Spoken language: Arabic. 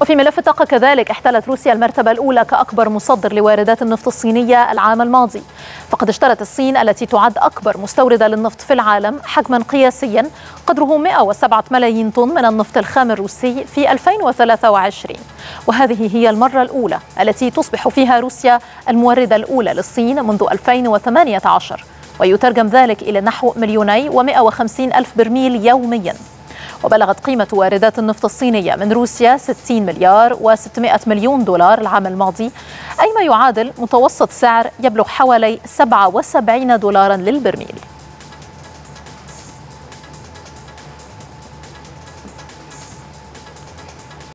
وفي ملف الطاقة كذلك احتلت روسيا المرتبة الأولى كأكبر مصدر لواردات النفط الصينية العام الماضي، فقد اشترت الصين التي تعد أكبر مستوردة للنفط في العالم حجما قياسيا قدره 107 ملايين طن من النفط الخام الروسي في 2023، وهذه هي المرة الأولى التي تصبح فيها روسيا الموردة الأولى للصين منذ 2018، ويترجم ذلك إلى نحو 2,150,000 برميل يومياً. وبلغت قيمة واردات النفط الصينية من روسيا 60 مليار و600 مليون دولار العام الماضي، أي ما يعادل متوسط سعر يبلغ حوالي $77 للبرميل.